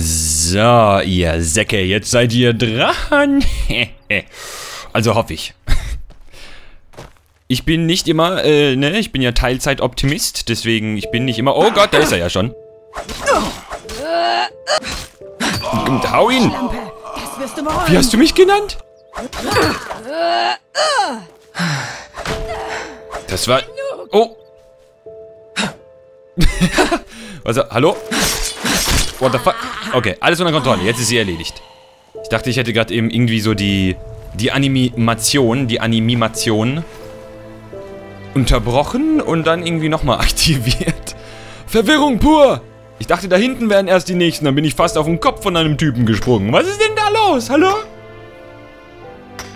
So, ihr Säcke, jetzt seid ihr dran. Also hoffe ich. Ich bin nicht immer, ne, ich bin ja Teilzeitoptimist, deswegen ich bin nicht immer... Oh Gott, da ist er ja schon. Und hau ihn! Wie hast du mich genannt? Das war... Oh! Was? Hallo? What the fuck? Okay, alles unter Kontrolle. Jetzt ist sie erledigt. Ich dachte, ich hätte gerade eben irgendwie so die Animation unterbrochen und dann irgendwie nochmal aktiviert. Verwirrung pur! Ich dachte, da hinten wären erst die nächsten. Dann bin ich fast auf den Kopf von einem Typen gesprungen. Was ist denn da los? Hallo?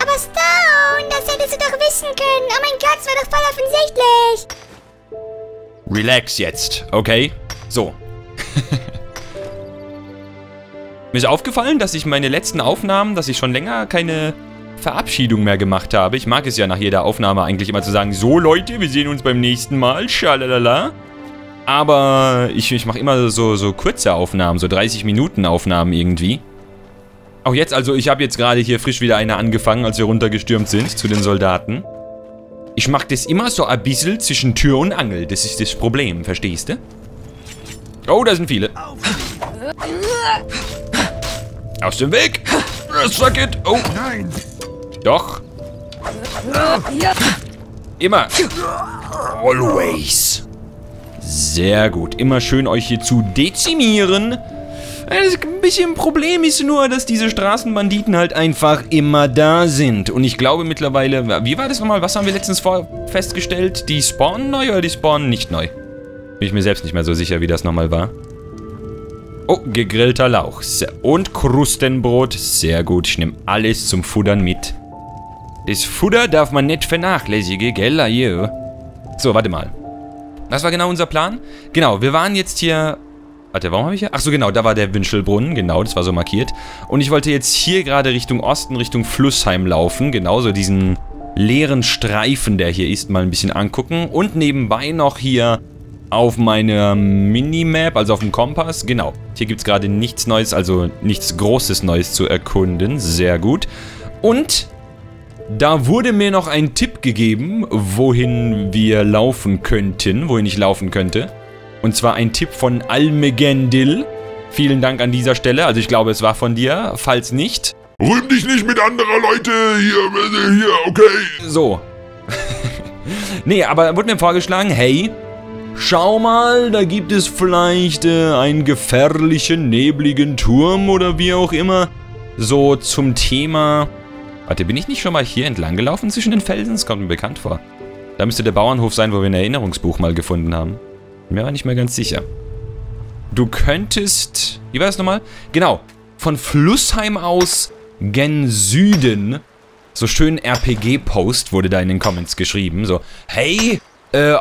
Aber Stone, das hättest du doch wissen können. Oh mein Gott, das war doch voll offensichtlich. Relax jetzt, okay? So. Mir ist aufgefallen, dass ich meine letzten Aufnahmen, dass ich schon länger keine Verabschiedung mehr gemacht habe. Ich mag es ja nach jeder Aufnahme eigentlich immer zu sagen, so Leute, wir sehen uns beim nächsten Mal, schalalala. Aber ich mache immer so kurze Aufnahmen, so 30-Minuten-Aufnahmen irgendwie. Auch jetzt, also ich habe jetzt gerade hier frisch wieder eine angefangen, als wir runtergestürmt sind zu den Soldaten. Ich mache das immer so ein bisschen zwischen Tür und Angel. Das ist das Problem, verstehst du? Oh, da sind viele. Aus dem Weg! Suck it! Oh, nein! Doch! Immer! Always! Sehr gut. Immer schön euch hier zu dezimieren. Das bisschen Problem ist nur, dass diese Straßenbanditen halt einfach immer da sind. Und ich glaube mittlerweile... Wie war das nochmal? Was haben wir letztens festgestellt? Die spawnen neu oder die spawnen nicht neu? Bin ich mir selbst nicht mehr so sicher, wie das nochmal war. Oh, gegrillter Lauch. Und Krustenbrot. Sehr gut. Ich nehme alles zum Futtern mit. Das Futter darf man nicht vernachlässigen, gell? Ajo. So, warte mal. Was war genau unser Plan? Genau, wir waren jetzt hier... Warte, warum habe ich hier? Achso, genau, da war der Wünschelbrunnen. Genau, das war so markiert. Und ich wollte jetzt hier gerade Richtung Osten, Richtung Flussheim laufen. Genau, so diesen leeren Streifen, der hier ist, mal ein bisschen angucken. Und nebenbei noch hier... auf meiner Minimap, also auf dem Kompass, genau. Hier gibt es gerade nichts Neues, also nichts Großes Neues zu erkunden. Sehr gut. Und da wurde mir noch ein Tipp gegeben, wohin wir laufen könnten, wohin ich laufen könnte. Und zwar ein Tipp von Almegendil. Vielen Dank an dieser Stelle. Also ich glaube, es war von dir. Falls nicht... Rühm dich nicht mit anderer Leute. Hier, okay. So. Nee, aber wurde mir vorgeschlagen, hey... Schau mal, da gibt es vielleicht einen gefährlichen, nebligen Turm oder wie auch immer. So zum Thema... Warte, bin ich nicht schon mal hier entlang gelaufen zwischen den Felsen? Das kommt mir bekannt vor. Da müsste der Bauernhof sein, wo wir ein Erinnerungsbuch mal gefunden haben. Bin mir aber nicht mehr ganz sicher. Du könntest... Wie war das nochmal? Genau, von Flussheim aus gen Süden. So schön RPG-Post wurde da in den Comments geschrieben. So, hey...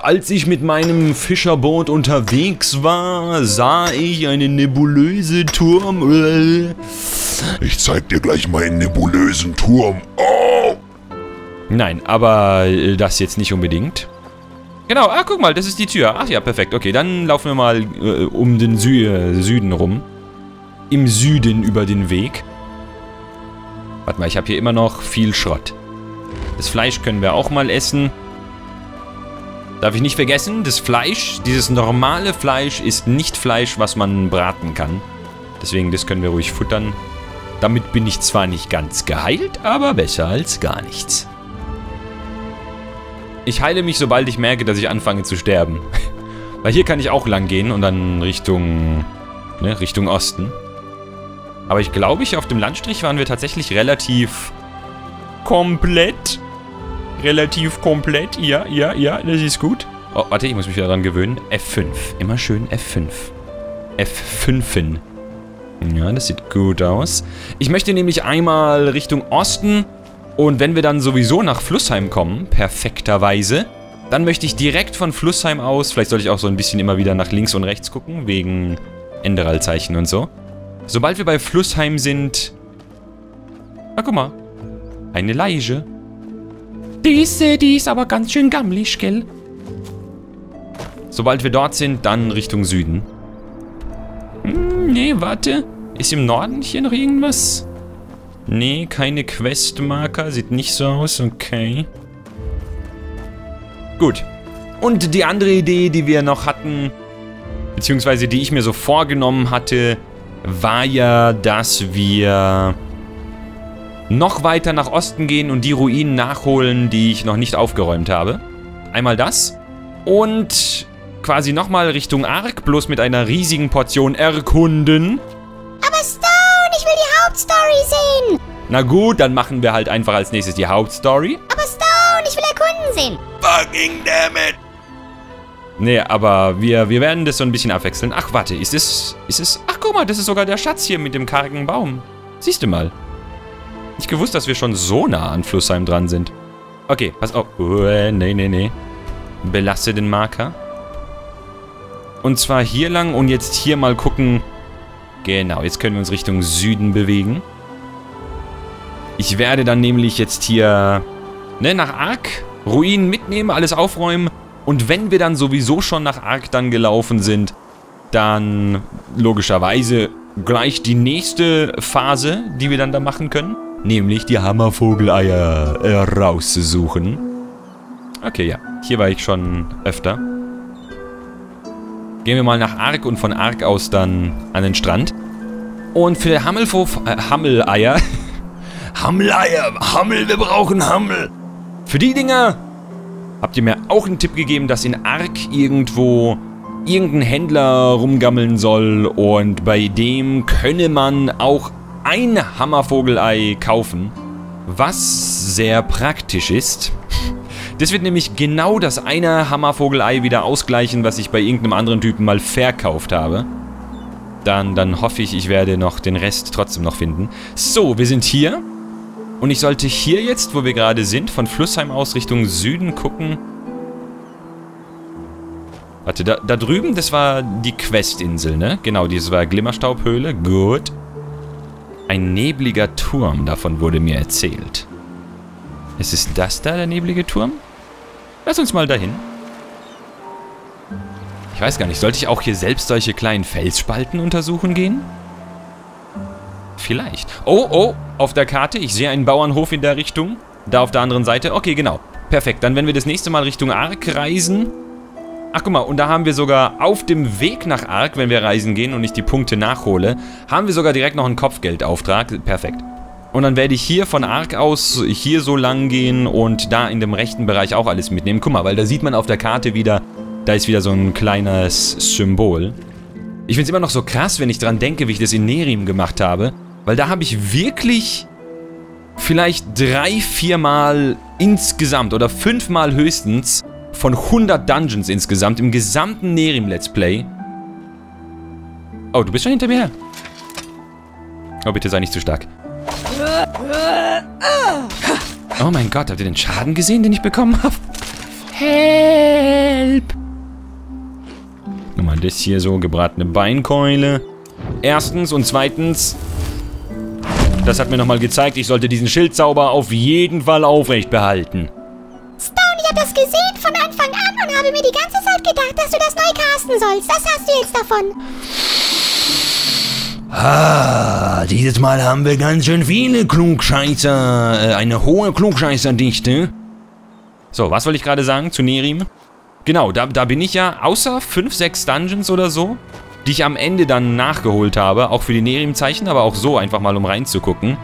Als ich mit meinem Fischerboot unterwegs war, sah ich einen nebulösen Turm. Ich zeig dir gleich meinen nebulösen Turm. Oh! Nein, aber das jetzt nicht unbedingt. Genau, ah, guck mal, das ist die Tür. Ach ja, perfekt. Okay, dann laufen wir mal um den Süden rum. Im Süden über den Weg. Warte mal, ich habe hier immer noch viel Schrott. Das Fleisch können wir auch mal essen. Darf ich nicht vergessen, das Fleisch, dieses normale Fleisch ist nicht Fleisch, was man braten kann. Deswegen, das können wir ruhig futtern. Damit bin ich zwar nicht ganz geheilt, aber besser als gar nichts. Ich heile mich, sobald ich merke, dass ich anfange zu sterben. Weil hier kann ich auch lang gehen und dann Richtung, ne, Richtung Osten. Aber ich glaube, auf dem Landstrich waren wir tatsächlich relativ komplett... Relativ komplett. Ja, das ist gut. Oh, warte, ich muss mich wieder dran gewöhnen. F5. Immer schön F5. F5. Ja, das sieht gut aus. Ich möchte nämlich einmal Richtung Osten. Und wenn wir dann sowieso nach Flussheim kommen, perfekterweise, dann möchte ich direkt von Flussheim aus, vielleicht sollte ich auch so ein bisschen immer wieder nach links und rechts gucken, wegen Enderal-Zeichen und so. Sobald wir bei Flussheim sind... Na, guck mal. Eine Leiche. Die ist aber ganz schön gammelig, gell? Sobald wir dort sind, dann Richtung Süden. Nee, warte. Ist im Norden hier noch irgendwas? Nee, keine Questmarker. Sieht nicht so aus. Okay. Gut. Und die andere Idee, die wir noch hatten, beziehungsweise die ich mir so vorgenommen hatte, war ja, dass wir noch weiter nach Osten gehen und die Ruinen nachholen, die ich noch nicht aufgeräumt habe. Einmal das. Und quasi nochmal Richtung Ark, bloß mit einer riesigen Portion erkunden. Aber Stone, ich will die Hauptstory sehen. Na gut, dann machen wir halt einfach als nächstes die Hauptstory. Aber Stone, ich will erkunden sehen. Fucking damn it. Nee, aber wir werden das so ein bisschen abwechseln. Ach, warte, ist es... Ach, guck mal, das ist sogar der Schatz hier mit dem kargen Baum. Siehst du mal. Nicht gewusst, dass wir schon so nah an Flussheim dran sind. Okay, pass auf. Nee. Belasse den Marker. Und zwar hier lang und jetzt hier mal gucken. Genau, jetzt können wir uns Richtung Süden bewegen. Ich werde dann nämlich jetzt hier nach Ark, Ruinen mitnehmen, alles aufräumen. Und wenn wir dann sowieso schon nach Ark dann gelaufen sind, dann logischerweise gleich die nächste Phase, die wir dann da machen können. Nämlich die Hammervogeleier raussuchen. Okay, ja. Hier war ich schon öfter. Gehen wir mal nach Ark und von Ark aus dann an den Strand. Und für Hammeleier. Hammeleier! Hammel, wir brauchen Hammel! Für die Dinger habt ihr mir auch einen Tipp gegeben, dass in Ark irgendwo irgendein Händler rumgammeln soll. Und bei dem könne man auch ein Hammervogelei kaufen. Was sehr praktisch ist. Das wird nämlich genau das eine Hammervogelei wieder ausgleichen, was ich bei irgendeinem anderen Typen mal verkauft habe. Dann hoffe ich, ich werde noch den Rest trotzdem noch finden. So, wir sind hier. Und ich sollte hier jetzt, wo wir gerade sind, von Flussheim aus Richtung Süden gucken. Warte, da drüben, das war die Questinsel, ne? Genau, das war Glimmerstaubhöhle. Gut. Ein nebliger Turm, davon wurde mir erzählt. Ist das da, der neblige Turm? Lass uns mal dahin. Ich weiß gar nicht, sollte ich auch hier selbst solche kleinen Felsspalten untersuchen gehen? Vielleicht. Oh, auf der Karte. Ich sehe einen Bauernhof in der Richtung. Da auf der anderen Seite. Okay, genau. Perfekt. Dann, wenn wir das nächste Mal Richtung Ark reisen. Ach, guck mal. Und da haben wir sogar auf dem Weg nach Ark, wenn wir reisen gehen und ich die Punkte nachhole, haben wir sogar direkt noch einen Kopfgeldauftrag. Perfekt. Und dann werde ich hier von Ark aus hier so lang gehen und da in dem rechten Bereich auch alles mitnehmen. Guck mal, weil da sieht man auf der Karte wieder, da ist wieder so ein kleines Symbol. Ich finde es immer noch so krass, wenn ich dran denke, wie ich das in Nehrim gemacht habe. Weil da habe ich wirklich vielleicht 3-4 Mal insgesamt oder 5 Mal höchstens von 100 Dungeons insgesamt im gesamten Nehrim Let's Play. Oh, du bist schon hinter mir her. Oh, bitte sei nicht zu stark. Oh mein Gott, habt ihr den Schaden gesehen, den ich bekommen habe? Help! Nochmal das hier so, gebratene Beinkeule. Erstens und zweitens, das hat mir nochmal gezeigt, ich sollte diesen Schildzauber auf jeden Fall aufrecht behalten. Stone, ich habe das gesehen von Anfang an und habe mir die ganze Zeit gedacht, dass du das neu casten sollst. Das hast du jetzt davon. Ah, dieses Mal haben wir ganz schön viele Klugscheißer, eine hohe Klugscheißerdichte. So, was wollte ich gerade sagen zu Nehrim? Genau, da bin ich ja außer 5, 6 Dungeons oder so, die ich am Ende dann nachgeholt habe, auch für die Nehrim-Zeichen, aber auch so einfach mal, um reinzugucken.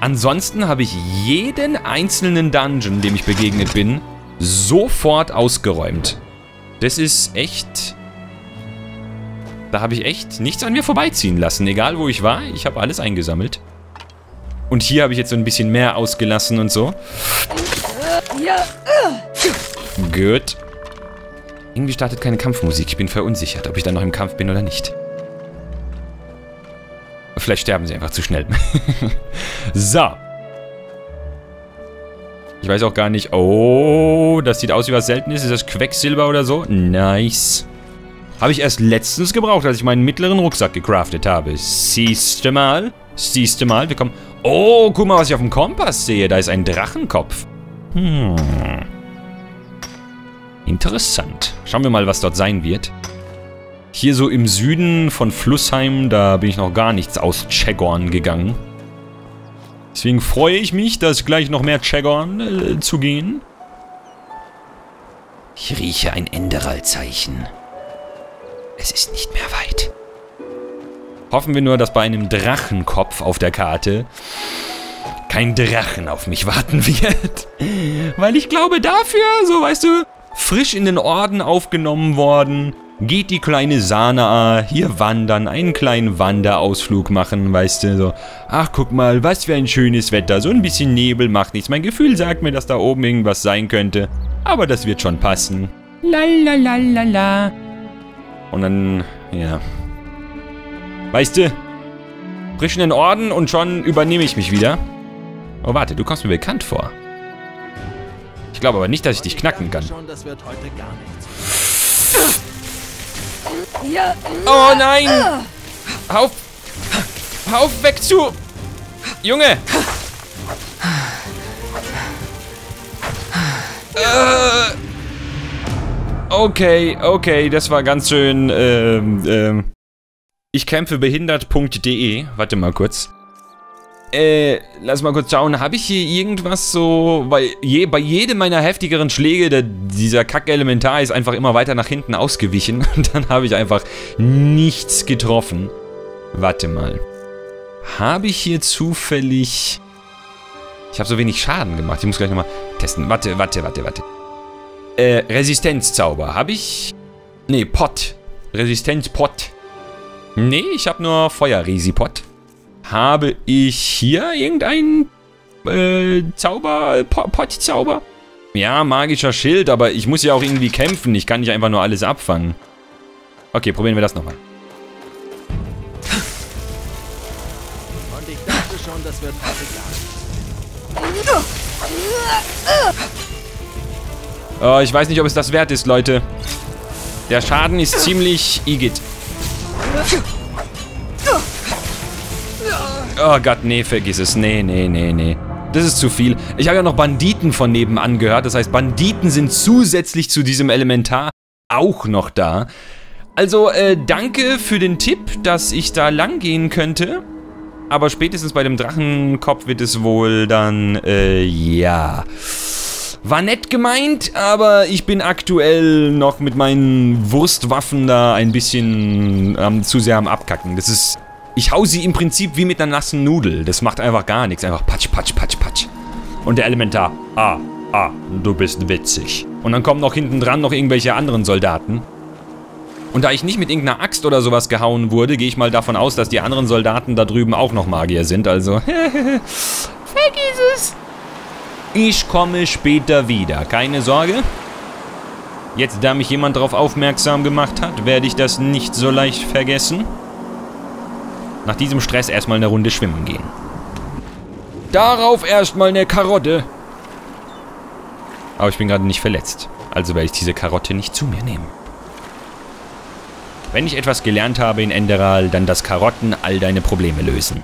Ansonsten habe ich jeden einzelnen Dungeon, dem ich begegnet bin, sofort ausgeräumt. Das ist echt... Da habe ich echt nichts an mir vorbeiziehen lassen. Egal, wo ich war, ich habe alles eingesammelt. Und hier habe ich jetzt so ein bisschen mehr ausgelassen und so. Gut. Irgendwie startet keine Kampfmusik. Ich bin verunsichert, ob ich dann noch im Kampf bin oder nicht. Vielleicht sterben sie einfach zu schnell. So. Ich weiß auch gar nicht... Oh, das sieht aus wie was Seltenes. Ist das Quecksilber oder so? Nice. Habe ich erst letztens gebraucht, als ich meinen mittleren Rucksack gecraftet habe. Siehste mal, wir kommen... Oh, guck mal, was ich auf dem Kompass sehe. Da ist ein Drachenkopf. Interessant. Schauen wir mal, was dort sein wird. Hier so im Süden von Flussheim, da bin ich noch gar nichts aus Chagorn gegangen. Deswegen freue ich mich, dass gleich noch mehr Chagorn zu gehen. Ich rieche ein Enderal-Zeichen. Es ist nicht mehr weit. Hoffen wir nur, dass bei einem Drachenkopf auf der Karte kein Drachen auf mich warten wird. Weil ich glaube, dafür, so weißt du, frisch in den Orden aufgenommen worden, geht die kleine Sanaah hier wandern, einen kleinen Wanderausflug machen, weißt du, so. Ach, guck mal, was für ein schönes Wetter, so ein bisschen Nebel macht nichts. Mein Gefühl sagt mir, dass da oben irgendwas sein könnte, aber das wird schon passen. Lalalalala. Und dann, ja. Weißt du, frisch in den Orden und schon übernehme ich mich wieder. Oh, warte, du kommst mir bekannt vor. Ich glaube aber nicht, dass ich dich knacken kann. Oh nein! Hau weg zu! Junge! Okay, das war ganz schön. Ich kämpfe behindert.de. Warte mal kurz. Lass mal kurz schauen, habe ich hier irgendwas so, weil bei jedem meiner heftigeren Schläge, dieser Kack-Elementar ist einfach immer weiter nach hinten ausgewichen und dann habe ich einfach nichts getroffen. Warte mal. Habe ich hier zufällig... Ich habe so wenig Schaden gemacht, ich muss gleich nochmal testen. Warte. Resistenzzauber, habe ich... Nee, Pott. Resistenzpott. Nee, ich habe nur Feuer-Resi-Pott. Habe ich hier irgendeinen Zauber, Pott-Zauber? Ja, magischer Schild, aber ich muss ja auch irgendwie kämpfen. Ich kann nicht einfach nur alles abfangen. Okay, probieren wir das nochmal. Und ich dachte schon, das wird oh, ich weiß nicht, ob es das wert ist, Leute. Der Schaden ist ziemlich igitt. Oh Gott, nee, vergiss es. Nee. Das ist zu viel. Ich habe ja noch Banditen von nebenan gehört. Das heißt, Banditen sind zusätzlich zu diesem Elementar auch noch da. Also, danke für den Tipp, dass ich da lang gehen könnte. Aber spätestens bei dem Drachenkopf wird es wohl dann, ja. War nett gemeint, aber ich bin aktuell noch mit meinen Wurstwaffen da ein bisschen zu sehr am Abkacken. Das ist... Ich hau sie im Prinzip wie mit einer nassen Nudel. Das macht einfach gar nichts. Einfach patsch, patsch, patsch, patsch. Und der Elementar. Du bist witzig. Und dann kommen noch hinten dran noch irgendwelche anderen Soldaten. Und da ich nicht mit irgendeiner Axt oder sowas gehauen wurde, gehe ich mal davon aus, dass die anderen Soldaten da drüben auch noch Magier sind. Also, vergiss es. Ich komme später wieder. Keine Sorge. Jetzt, da mich jemand darauf aufmerksam gemacht hat, werde ich das nicht so leicht vergessen. Nach diesem Stress erstmal eine Runde schwimmen gehen. Darauf erstmal eine Karotte. Aber ich bin gerade nicht verletzt. Also werde ich diese Karotte nicht zu mir nehmen. Wenn ich etwas gelernt habe in Enderal, dann dass Karotten all deine Probleme lösen.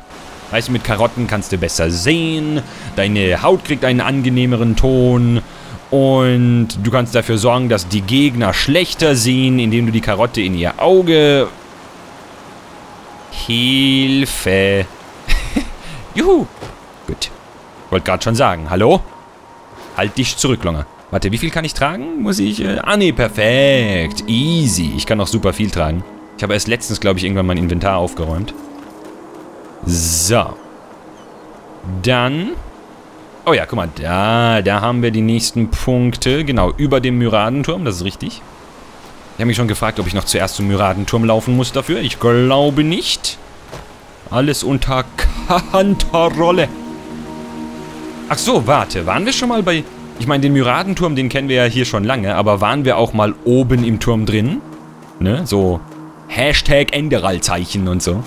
Weißt du, mit Karotten kannst du besser sehen, deine Haut kriegt einen angenehmeren Ton und du kannst dafür sorgen, dass die Gegner schlechter sehen, indem du die Karotte in ihr Auge... Hilfe. Juhu. Gut. Wollte gerade schon sagen. Hallo? Halt dich zurück, Longe. Warte, wie viel kann ich tragen? Muss ich... nee, perfekt. Easy. Ich kann noch super viel tragen. Ich habe erst letztens, glaube ich, irgendwann mein Inventar aufgeräumt. So. Dann... Oh ja, guck mal. Da haben wir die nächsten Punkte. Genau, über dem Myradenturm. Das ist richtig. Ich habe mich schon gefragt, ob ich noch zuerst zum Myradenturm laufen muss dafür. Ich glaube nicht. Alles unter Kontrolle. Ach so, warte. Waren wir schon mal bei... Ich meine, den Myradenturm, den kennen wir ja hier schon lange. Aber waren wir auch mal oben im Turm drin? Ne? So Hashtag Enderal-Zeichen und so.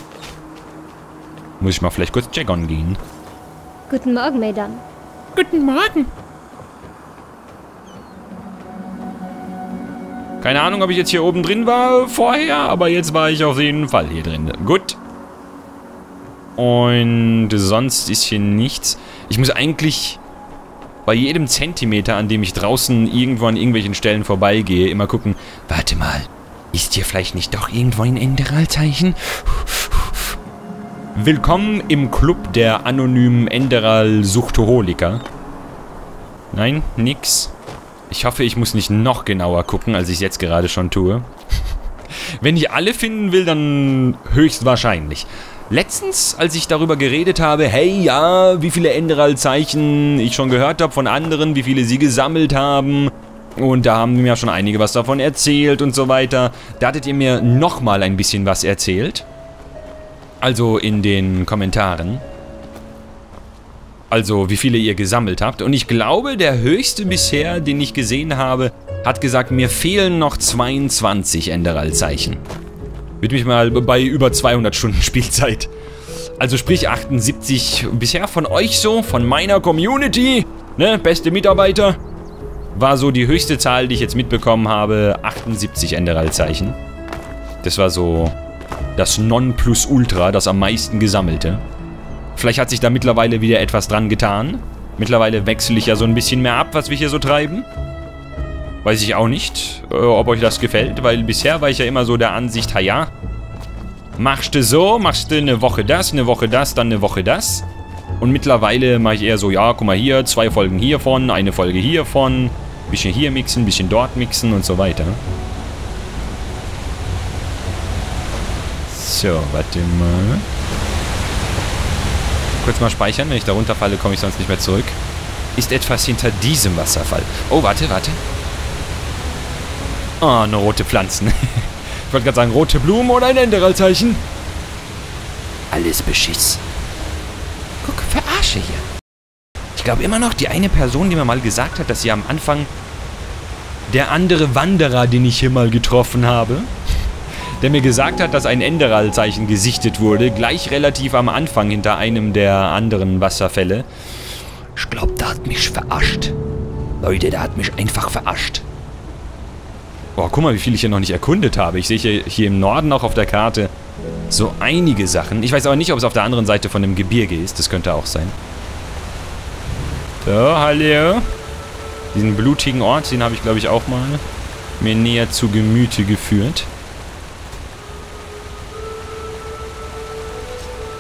Muss ich mal vielleicht kurz Chagorn gehen. Guten Morgen, Madame. Guten Morgen. Keine Ahnung, ob ich jetzt hier oben drin war vorher, aber jetzt war ich auf jeden Fall hier drin. Gut. Und sonst ist hier nichts. Ich muss eigentlich bei jedem Zentimeter, an dem ich draußen irgendwo an irgendwelchen Stellen vorbeigehe, immer gucken, warte mal, Ist hier vielleicht nicht doch irgendwo ein Enderal-Zeichen? Willkommen im Club der anonymen Enderal-Suchtoholiker. Nein, nix. Ich hoffe, ich muss nicht noch genauer gucken, als ich es jetzt gerade schon tue. Wenn ich alle finden will, dann höchstwahrscheinlich. Letztens, als ich darüber geredet habe, hey, ja, wie viele Enderal-Zeichen ich schon gehört habe von anderen, wie viele sie gesammelt haben. Und da haben mir ja schon einige was davon erzählt und so weiter. Da hattet ihr mir nochmal ein bisschen was erzählt. Also in den Kommentaren. Also wie viele ihr gesammelt habt. Und ich glaube, der höchste bisher, den ich gesehen habe, hat gesagt, mir fehlen noch 22 Enderal-Zeichen. Würde mich mal bei über 200 Stunden Spielzeit. Also sprich 78 bisher von euch so, von meiner Community, ne, beste Mitarbeiter. War so die höchste Zahl, die ich jetzt mitbekommen habe, 78 Enderal-Zeichen. Das war so das Nonplusultra, das am meisten gesammelte. Vielleicht hat sich da mittlerweile wieder etwas dran getan. Mittlerweile wechsle ich ja so ein bisschen mehr ab, was wir hier so treiben. Weiß ich auch nicht, ob euch das gefällt, weil bisher war ich ja immer so der Ansicht, ja, machst du so, machst du eine Woche das, dann eine Woche das. Und mittlerweile mache ich eher so, ja, guck mal hier, 2 Folgen hiervon, eine Folge hiervon, bisschen hier mixen, bisschen dort mixen und so weiter. So, warte mal. Kurz mal speichern, wenn ich da runterfalle, komme ich sonst nicht mehr zurück. Ist etwas hinter diesem Wasserfall? Oh, warte, warte. Oh, eine rote Pflanzen. Ich wollte gerade sagen, rote Blumen oder ein Enderal-Zeichen. Alles Beschiss. Guck, verarsche hier. Ich glaube immer noch, die eine Person, die mir mal gesagt hat, dass sie am Anfang der andere Wanderer, den ich hier mal getroffen habe, der mir gesagt hat, dass ein Enderal-Zeichen gesichtet wurde, gleich relativ am Anfang hinter einem der anderen Wasserfälle. Ich glaube, da hat mich verarscht. Leute, da hat mich einfach verarscht. Boah, guck mal, wie viel ich hier noch nicht erkundet habe. Ich sehe hier im Norden auch auf der Karte so einige Sachen. Ich weiß aber nicht, ob es auf der anderen Seite von dem Gebirge ist. Das könnte auch sein. So, hallo. Diesen blutigen Ort, den habe ich, glaube ich, auch mal mir näher zu Gemüte geführt.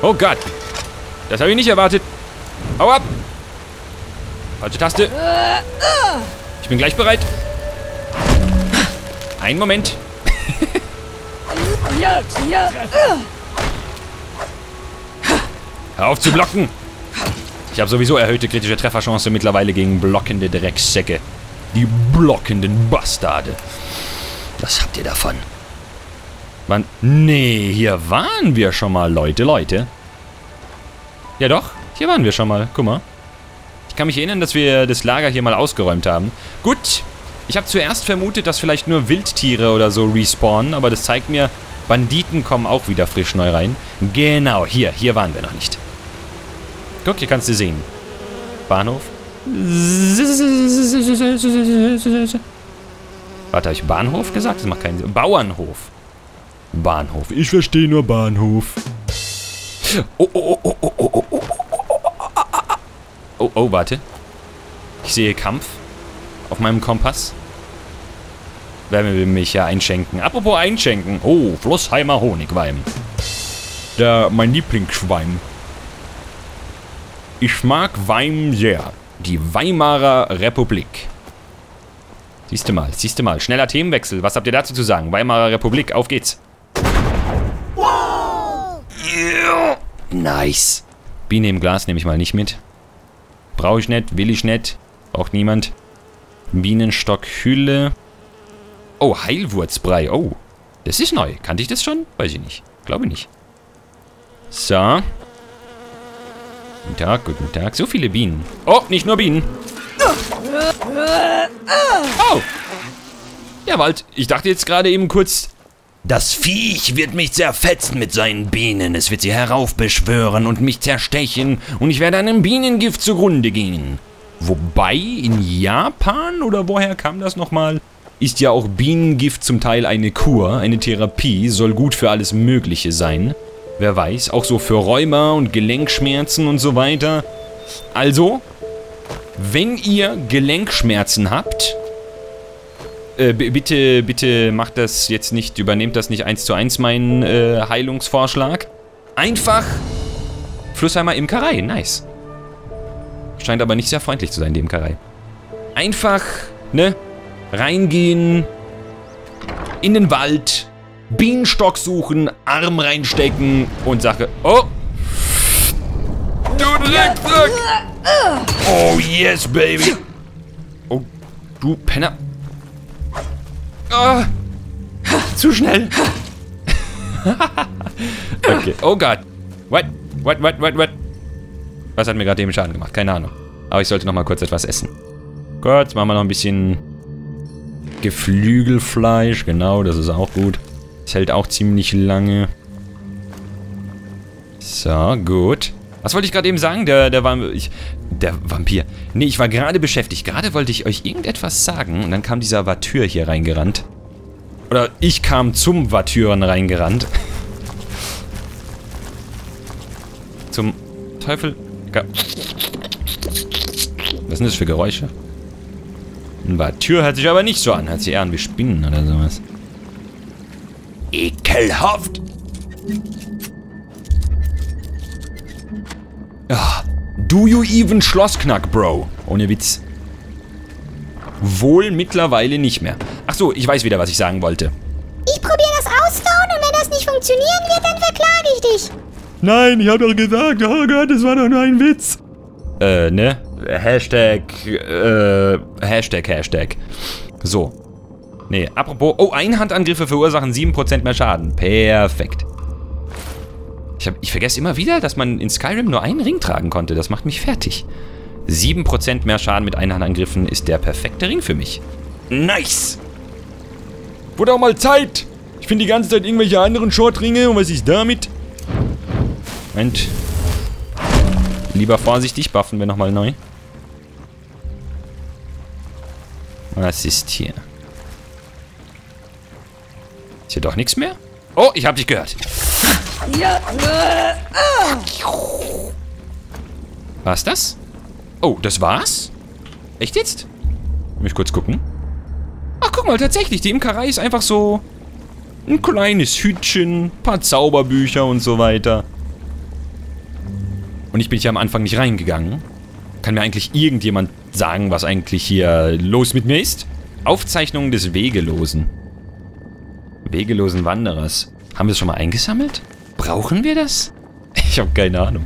Oh Gott. Das habe ich nicht erwartet. Hau ab. Falsche Taste. Ich bin gleich bereit. Einen Moment. Hör auf zu blocken. Ich habe sowieso erhöhte kritische Trefferchance mittlerweile gegen blockende Drecksäcke. Die blockenden Bastarde. Was habt ihr davon? Wann? Nee, hier waren wir schon mal, Leute, Leute. Ja doch, hier waren wir schon mal. Guck mal. Ich kann mich erinnern, dass wir das Lager hier mal ausgeräumt haben. Gut. Ich habe zuerst vermutet, dass vielleicht nur Wildtiere oder so respawnen, aber das zeigt mir, Banditen kommen auch wieder frisch neu rein. Genau, hier waren wir noch nicht. Guck, hier kannst du sehen. Bahnhof. Warte, habe ich Bahnhof gesagt? Das macht keinen Sinn. Bauernhof. Bahnhof. Ich verstehe nur Bahnhof. Oh, warte. Ich sehe Kampf auf meinem Kompass. Werden wir mich ja einschenken. Apropos einschenken. Oh, Flussheimer Honigwein. Mein Lieblingswein. Ich mag Wein sehr. Die Weimarer Republik. Siehste mal, siehste mal. Schneller Themenwechsel. Was habt ihr dazu zu sagen? Weimarer Republik, auf geht's. Wow. Yeah. Nice. Biene im Glas nehme ich mal nicht mit. Brauche ich nicht, will ich nicht. Braucht niemand. Bienenstockhülle. Oh, Heilwurzbrei. Oh, das ist neu. Kannte ich das schon? Weiß ich nicht. Glaube nicht. So. Guten Tag, guten Tag. So viele Bienen. Oh, nicht nur Bienen. Oh. Ja, Wald. Ich dachte jetzt gerade eben kurz, das Viech wird mich zerfetzen mit seinen Bienen. Es wird sie heraufbeschwören und mich zerstechen. Und ich werde einem Bienengift zugrunde gehen. Wobei, in Japan, oder woher kam das nochmal, ist ja auch Bienengift zum Teil eine Kur, eine Therapie, soll gut für alles Mögliche sein. Wer weiß, auch so für Rheuma und Gelenkschmerzen und so weiter. Also, wenn ihr Gelenkschmerzen habt, Bitte macht das jetzt nicht, übernehmt das nicht 1:1 meinen Heilungsvorschlag. Einfach Flussheimer Imkerei, nice. Scheint aber nicht sehr freundlich zu sein, die Imkerei. Einfach, ne, reingehen, in den Wald, Bienenstock suchen, Arm reinstecken und Sache. Oh! Du Drecksack! Oh yes, baby! Oh, du Penner! Oh, zu schnell! Okay. Oh Gott! What? Was hat mir gerade eben Schaden gemacht? Keine Ahnung. Aber ich sollte noch mal kurz etwas essen. Kurz, machen wir noch ein bisschen Geflügelfleisch. Genau, das ist auch gut. Das hält auch ziemlich lange. So, gut. Was wollte ich gerade eben sagen? Der Vampir. Nee, ich war gerade beschäftigt. Gerade wollte ich euch irgendetwas sagen. Und dann kam dieser Vatyr hier reingerannt. Oder ich kam zum Vatyren reingerannt. Zum Teufel. Was sind das für Geräusche? Ein Vatyr hört sich aber nicht so an. Hört sich eher an wie Spinnen oder sowas. Ekelhaft! Ach, do you even Schlossknack, Bro? Ohne Witz. Wohl mittlerweile nicht mehr. Ach so, ich weiß wieder, was ich sagen wollte. Ich probiere das auszuhauen und wenn das nicht funktionieren wird, dann verklage ich dich. Nein, ich habe doch gesagt, oh Gott, das war doch nur ein Witz. Ne? Hashtag. So. Nee, apropos. Oh, Einhandangriffe verursachen 7% mehr Schaden. Perfekt. Ich vergesse immer wieder, dass man in Skyrim nur einen Ring tragen konnte. Das macht mich fertig. 7% mehr Schaden mit Einhandangriffen ist der perfekte Ring für mich. Nice! Wurde auch mal Zeit! Ich finde die ganze Zeit irgendwelche anderen Shortringe und was ist damit? Moment. Lieber vorsichtig, buffen wir nochmal neu. Was ist hier? Ist hier doch nichts mehr? Oh, ich hab dich gehört. War's das? Oh, das war's? Echt jetzt? Muss ich kurz gucken. Ach, guck mal, tatsächlich. Die Imkerei ist einfach so ein kleines Hütchen, ein paar Zauberbücher und so weiter. Und ich bin hier am Anfang nicht reingegangen. Kann mir eigentlich irgendjemand sagen, was eigentlich hier los mit mir ist? Aufzeichnungen des Wegelosen Wanderers. Haben wir es schon mal eingesammelt? Brauchen wir das? Ich habe keine Ahnung.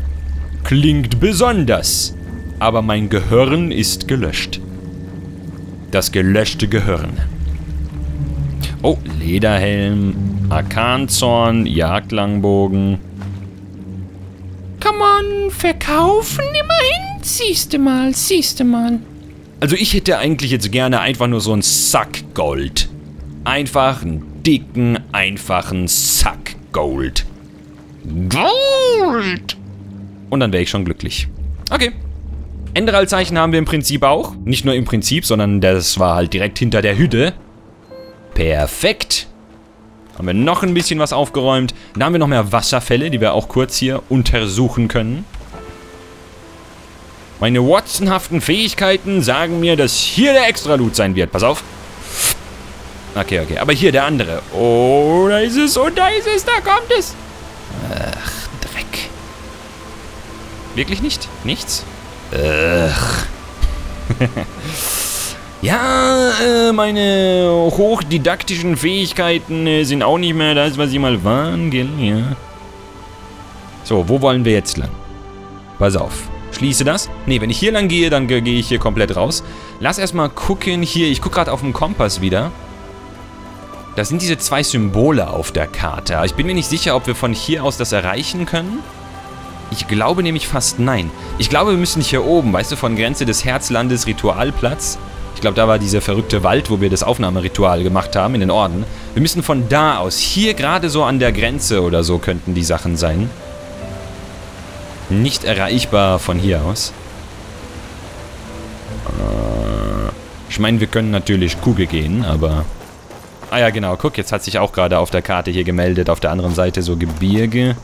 Klingt besonders. Aber mein Gehirn ist gelöscht. Das gelöschte Gehirn. Oh, Lederhelm, Arkanzorn, Jagdlangbogen. Come on, verkaufen immerhin? Siehste mal. Also ich hätte eigentlich jetzt gerne einfach nur so einen Sack Gold. Einfach ein dicken, einfachen Sack Gold. Gold! Und dann wäre ich schon glücklich. Okay. Enderal-Zeichen haben wir im Prinzip auch. Nicht nur im Prinzip, sondern das war halt direkt hinter der Hütte. Perfekt. Haben wir noch ein bisschen was aufgeräumt. Dann haben wir noch mehr Wasserfälle, die wir auch kurz hier untersuchen können. Meine watsonhaften Fähigkeiten sagen mir, dass hier der Extra-Loot sein wird. Pass auf. Okay. Aber hier der andere. Oh, da ist es und da ist es. Da kommt es. Ach, Dreck. Wirklich nicht? Nichts? Ach. Ja, meine hochdidaktischen Fähigkeiten sind auch nicht mehr das, was sie mal waren. Ja. So, wo wollen wir jetzt lang? Pass auf. Schließe das. Ne, wenn ich hier lang gehe, dann gehe ich hier komplett raus. Lass erstmal gucken hier. Ich gucke gerade auf dem Kompass wieder. Da sind diese zwei Symbole auf der Karte. Ich bin mir nicht sicher, ob wir von hier aus das erreichen können. Ich glaube nämlich fast nein. Ich glaube, wir müssen hier oben, weißt du, von Grenze des Herzlandes, Ritualplatz. Ich glaube, da war dieser verrückte Wald, wo wir das Aufnahmeritual gemacht haben, in den Orden. Wir müssen von da aus, hier gerade so an der Grenze oder so könnten die Sachen sein. Nicht erreichbar von hier aus. Ich meine, wir können natürlich Kugel gehen, aber... Ah ja, genau, guck, jetzt hat sich auch gerade auf der Karte hier gemeldet, auf der anderen Seite so Gebirge.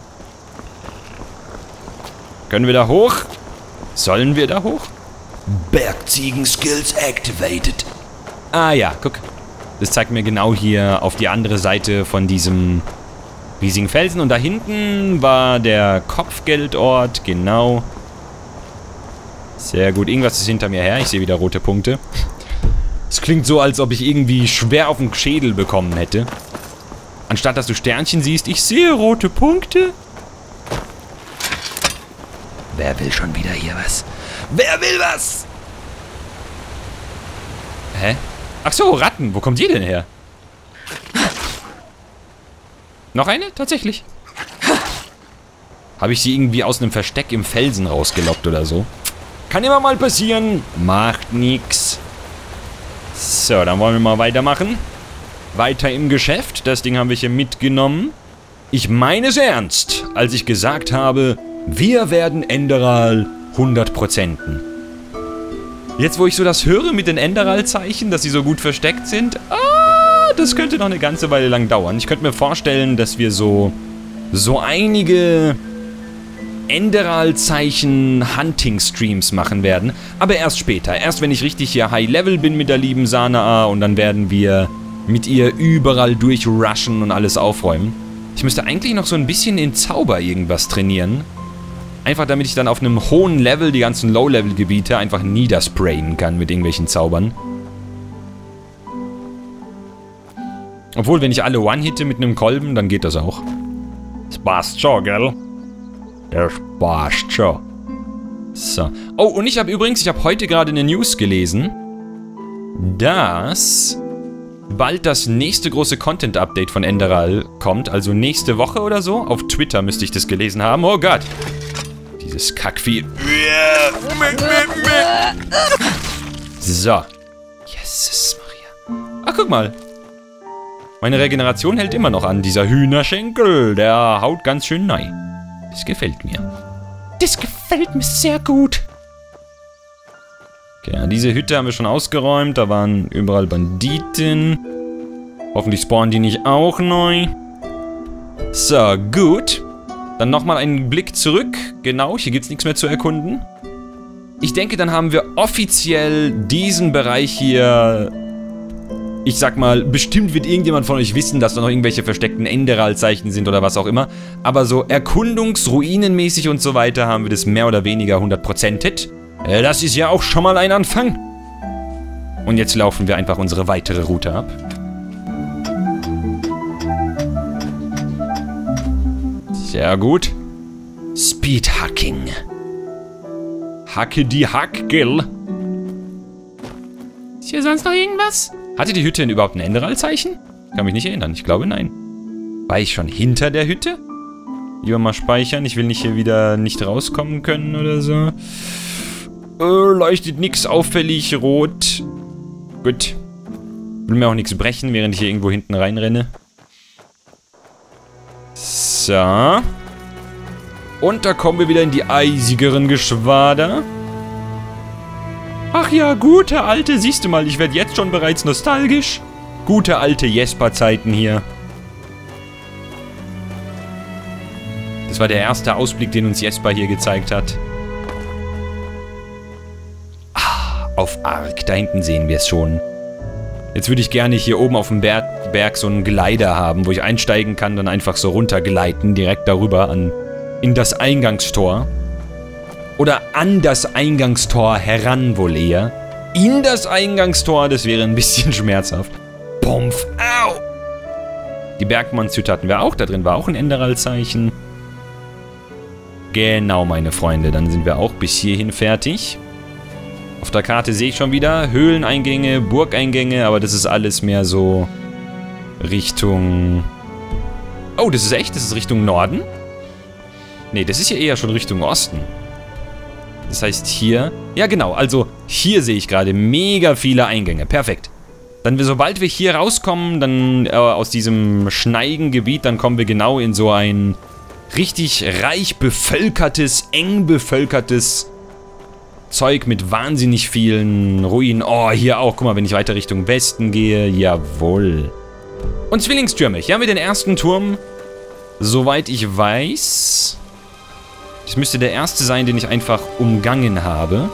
Können wir da hoch? Sollen wir da hoch? Bergziegen-Skills activated. Ah ja, guck. Das zeigt mir genau hier auf die andere Seite von diesem riesigen Felsen. Und da hinten war der Kopfgeldort, genau. Sehr gut. Irgendwas ist hinter mir her. Ich sehe wieder rote Punkte. Es klingt so, als ob ich irgendwie schwer auf den Schädel bekommen hätte. Anstatt, dass du Sternchen siehst, ich sehe rote Punkte. Wer will schon wieder hier was? Wer will was? Hä? Ach so, Ratten. Wo kommt die denn her? Noch eine? Tatsächlich. Habe ich sie irgendwie aus einem Versteck im Felsen rausgelockt oder so? Kann immer mal passieren. Macht nix. So, dann wollen wir mal weitermachen. Weiter im Geschäft. Das Ding haben wir hier mitgenommen. Ich meine es ernst, als ich gesagt habe, wir werden Enderal 100%en. Jetzt, wo ich so das höre mit den Enderal-Zeichen, dass sie so gut versteckt sind, das könnte noch eine ganze Weile lang dauern. Ich könnte mir vorstellen, dass wir so einige Enderal-Zeichen-Hunting-Streams machen werden. Aber erst später. Erst wenn ich richtig hier High-Level bin mit der lieben Sanaah, und dann werden wir mit ihr überall durchrushen und alles aufräumen. Ich müsste eigentlich noch so ein bisschen in Zauber irgendwas trainieren. Einfach damit ich dann auf einem hohen Level die ganzen Low-Level-Gebiete einfach niedersprayen kann mit irgendwelchen Zaubern. Obwohl, wenn ich alle One-Hitte mit einem Kolben, dann geht das auch. Das passt schon, gell? Das passt schon. So. Oh, und ich habe übrigens, heute gerade eine News gelesen, dass bald das nächste große Content-Update von Enderal kommt. Also nächste Woche oder so. Auf Twitter müsste ich das gelesen haben. Oh Gott. Dieses Kackvieh. So. Jesus Maria. Ach, guck mal. Meine Regeneration hält immer noch an. Dieser Hühnerschenkel, der haut ganz schön rein. Das gefällt mir. Das gefällt mir sehr gut. Okay, diese Hütte haben wir schon ausgeräumt. Da waren überall Banditen. Hoffentlich spawnen die nicht auch neu. So, gut. Dann nochmal einen Blick zurück. Genau, hier gibt es nichts mehr zu erkunden. Ich denke, dann haben wir offiziell diesen Bereich hier. Ich sag mal, bestimmt wird irgendjemand von euch wissen, dass da noch irgendwelche versteckten Enderal-Zeichen sind oder was auch immer. Aber so erkundungsruinenmäßig und so weiter haben wir das mehr oder weniger 100%et. Das ist ja auch schon mal ein Anfang. Und jetzt laufen wir einfach unsere weitere Route ab. Sehr gut. Speedhacking. Hacke die Hackgill. Ist hier sonst noch irgendwas? Hatte die Hütte denn überhaupt ein Enderal-Zeichen? Kann mich nicht erinnern. Ich glaube, nein. War ich schon hinter der Hütte? Lieber mal speichern. Ich will nicht hier wieder nicht rauskommen können oder so. Leuchtet nichts auffällig rot. Gut. Will mir auch nichts brechen, während ich hier irgendwo hinten reinrenne. So. Und da kommen wir wieder in die eisigeren Geschwader. Ach ja, gute alte, siehst du mal, ich werde jetzt schon bereits nostalgisch. Gute alte Jasper-Zeiten hier. Das war der erste Ausblick, den uns Jasper hier gezeigt hat. Ah, auf Ark, da hinten sehen wir es schon. Jetzt würde ich gerne hier oben auf dem Berg so einen Gleiter haben, wo ich einsteigen kann, dann einfach so runtergleiten, direkt darüber in das Eingangstor. Oder an das Eingangstor heran wohl eher. In das Eingangstor, das wäre ein bisschen schmerzhaft. Pumpf, au! Die Bergmannshütte hatten wir auch, da drin war auch ein Enderal-Zeichen. Genau, meine Freunde, dann sind wir auch bis hierhin fertig. Auf der Karte sehe ich schon wieder Höhleneingänge, Burgeingänge, aber das ist alles mehr so Richtung... Oh, das ist echt? Das ist Richtung Norden? Nee, das ist ja eher schon Richtung Osten. Das heißt hier, ja genau, also hier sehe ich gerade mega viele Eingänge, perfekt. Dann, sobald wir hier rauskommen, dann aus diesem Schneigengebiet, dann kommen wir genau in so ein richtig reich bevölkertes, eng bevölkertes Zeug mit wahnsinnig vielen Ruinen. Oh, hier auch, guck mal, wenn ich weiter Richtung Westen gehe, jawohl. Und Zwillingstürme, hier haben wir den ersten Turm, soweit ich weiß... Das müsste der erste sein, den ich einfach umgangen habe.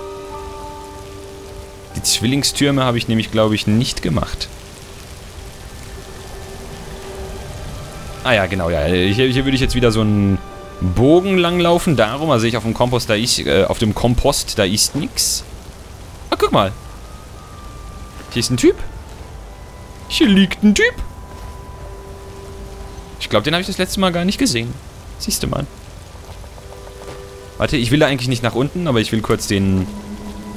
Die Zwillingstürme habe ich nämlich, glaube ich, nicht gemacht. Ah ja, genau, ja. Hier würde ich jetzt wieder so einen Bogen langlaufen. Darum, also ich auf dem Kompost, da ist nix. Ah, guck mal. Hier ist ein Typ. Hier liegt ein Typ. Ich glaube, den habe ich das letzte Mal gar nicht gesehen. Siehst du mal. Warte, ich will da eigentlich nicht nach unten, aber ich will kurz den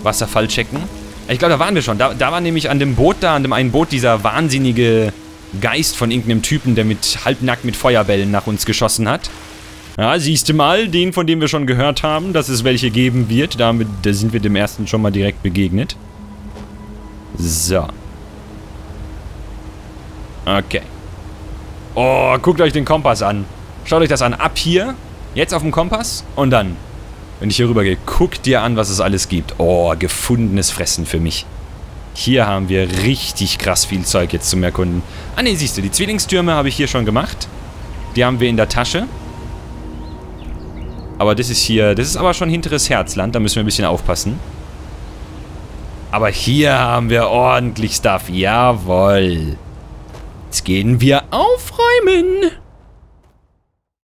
Wasserfall checken. Ich glaube, da waren wir schon. Da war nämlich an dem Boot da, an dem einen Boot, dieser wahnsinnige Geist von irgendeinem Typen, der mit halbnackt mit Feuerbällen nach uns geschossen hat. Ja, siehst du mal, den, von dem wir schon gehört haben, dass es welche geben wird. Da sind wir dem ersten schon mal direkt begegnet. So. Okay. Oh, guckt euch den Kompass an. Schaut euch das an. Ab hier, jetzt auf dem Kompass und dann, wenn ich hier rüber gehe, guckt dir an, was es alles gibt. Oh, gefundenes Fressen für mich. Hier haben wir richtig krass viel Zeug jetzt zum Erkunden. Ah ne, siehst du, die Zwillingstürme habe ich hier schon gemacht. Die haben wir in der Tasche. Aber das ist hier, das ist aber schon hinteres Herzland, da müssen wir ein bisschen aufpassen. Aber hier haben wir ordentlich Stuff, jawohl. Jetzt gehen wir aufräumen.